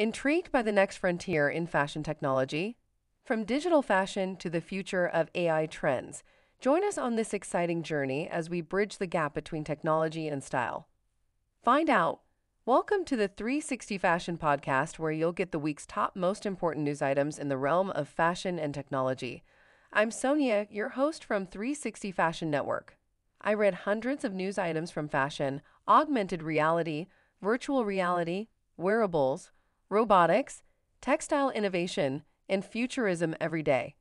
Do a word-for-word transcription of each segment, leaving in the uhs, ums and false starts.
Intrigued by the next frontier in fashion technology? From digital fashion to the future of A I trends, join us on this exciting journey as we bridge the gap between technology and style. Find out. Welcome to the three sixty Fashion Podcast, where you'll get the week's top most important news items in the realm of fashion and technology. I'm Sonia, your host from three sixty Fashion Network. I read hundreds of news items from fashion, augmented reality, virtual reality, wearables, robotics, textile innovation, and futurism every day.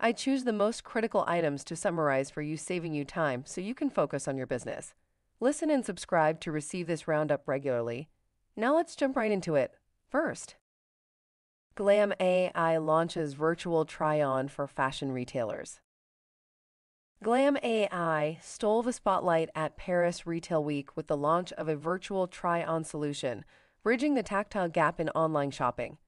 I choose the most critical items to summarize for you, saving you time so you can focus on your business. Listen and subscribe to receive this roundup regularly. Now let's jump right into it. First, Glam A I launches virtual try-on for fashion retailers. Glam A I stole the spotlight at Paris Retail Week with the launch of a virtual try-on solution, bridging the tactile gap in online shopping.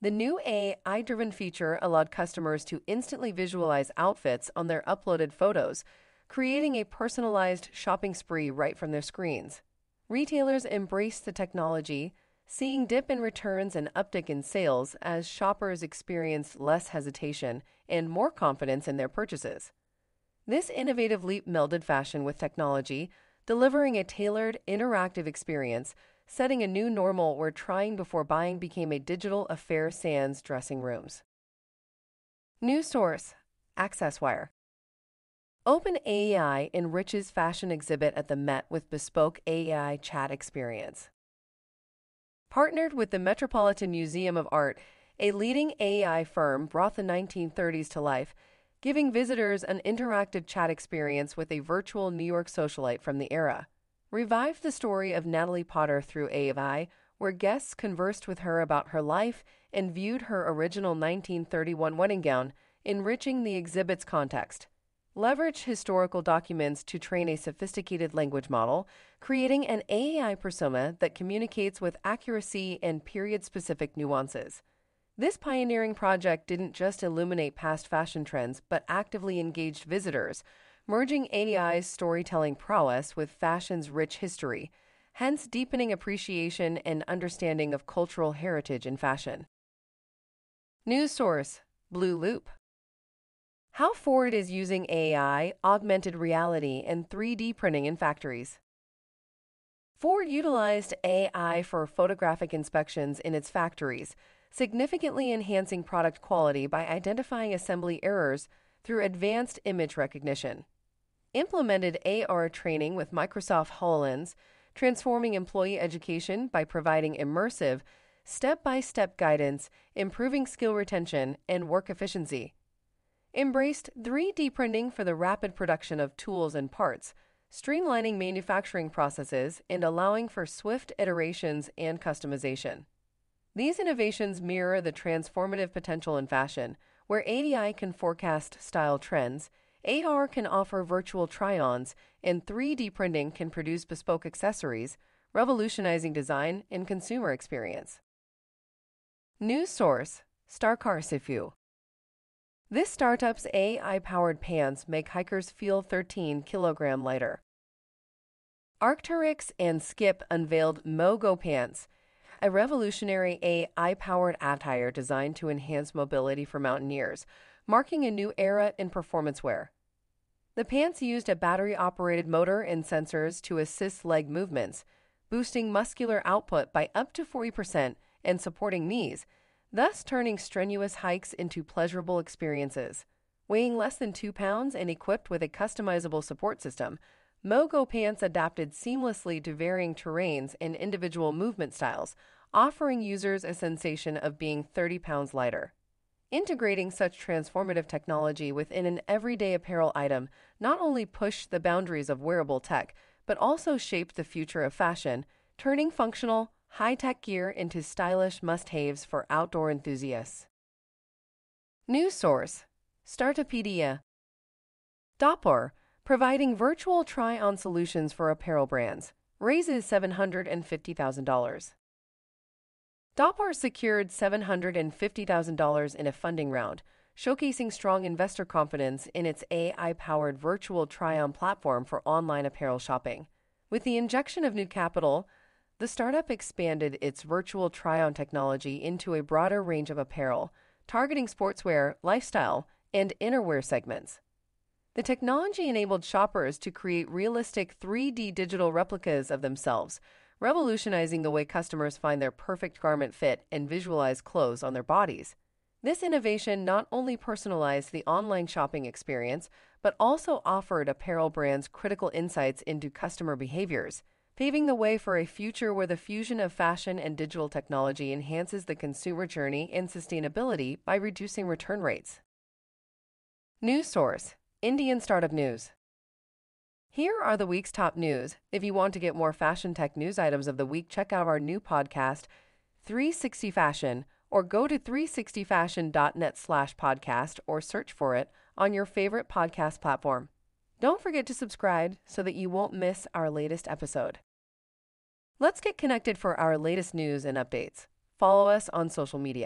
The new A I-driven feature allowed customers to instantly visualize outfits on their uploaded photos, creating a personalized shopping spree right from their screens. Retailers embraced the technology, seeing dip in returns and uptick in sales as shoppers experienced less hesitation and more confidence in their purchases. This innovative leap melded fashion with technology, delivering a tailored, interactive experience, setting a new normal where trying before buying became a digital affair sans dressing rooms. News source, Access Wire. OpenAI enriches fashion exhibit at the Met with bespoke A I chat experience. Partnered with the Metropolitan Museum of Art, a leading A I firm brought the nineteen thirties to life, giving visitors an interactive chat experience with a virtual New York socialite from the era. Revived the story of Natalie Potter through A I, where guests conversed with her about her life and viewed her original nineteen thirty-one wedding gown, enriching the exhibit's context. Leverage historical documents to train a sophisticated language model, creating an A I persona that communicates with accuracy and period-specific nuances. This pioneering project didn't just illuminate past fashion trends, but actively engaged visitors, merging A I's storytelling prowess with fashion's rich history, hence deepening appreciation and understanding of cultural heritage in fashion. News source, Blue Loop. How Ford is using A I, augmented reality, and three D printing in factories. Ford utilized A I for photographic inspections in its factories, significantly enhancing product quality by identifying assembly errors through advanced image recognition. Implemented A R training with Microsoft HoloLens, transforming employee education by providing immersive, step-by-step guidance, improving skill retention, and work efficiency. Embraced three D printing for the rapid production of tools and parts, streamlining manufacturing processes and allowing for swift iterations and customization. These innovations mirror the transformative potential in fashion, where A I can forecast style trends, A R can offer virtual try-ons, and three D printing can produce bespoke accessories, revolutionizing design and consumer experience. News source, Starcarsifu. This startup's A I-powered pants make hikers feel thirteen kilograms lighter. Arc'teryx and Skip unveiled Mogo Pants, a revolutionary A I-powered attire designed to enhance mobility for mountaineers, marking a new era in performance wear. The pants used a battery-operated motor and sensors to assist leg movements, boosting muscular output by up to forty percent and supporting knees, thus turning strenuous hikes into pleasurable experiences. Weighing less than two pounds and equipped with a customizable support system, Mogo Pants adapted seamlessly to varying terrains and individual movement styles, offering users a sensation of being thirty pounds lighter. Integrating such transformative technology within an everyday apparel item not only pushed the boundaries of wearable tech, but also shaped the future of fashion, turning functional, high-tech gear into stylish must-haves for outdoor enthusiasts. News source, Startpedia. Dapper, providing virtual try-on solutions for apparel brands, raises seven hundred fifty thousand dollars. Dapper secured seven hundred fifty thousand dollars in a funding round, showcasing strong investor confidence in its A I-powered virtual try-on platform for online apparel shopping. With the injection of new capital, The startup expanded its virtual try-on technology into a broader range of apparel, targeting sportswear, lifestyle, and innerwear segments. The technology enabled shoppers to create realistic three D digital replicas of themselves, revolutionizing the way customers find their perfect garment fit and visualize clothes on their bodies. This innovation not only personalized the online shopping experience, but also offered apparel brands critical insights into customer behaviors, paving the way for a future where the fusion of fashion and digital technology enhances the consumer journey and sustainability by reducing return rates. News source: Indian Startup News. Here are the week's top news. If you want to get more fashion tech news items of the week, check out our new podcast, three sixty Fashion, or go to three sixty fashion dot net slash podcast or search for it on your favorite podcast platform. Don't forget to subscribe so that you won't miss our latest episode. Let's get connected for our latest news and updates. Follow us on social media.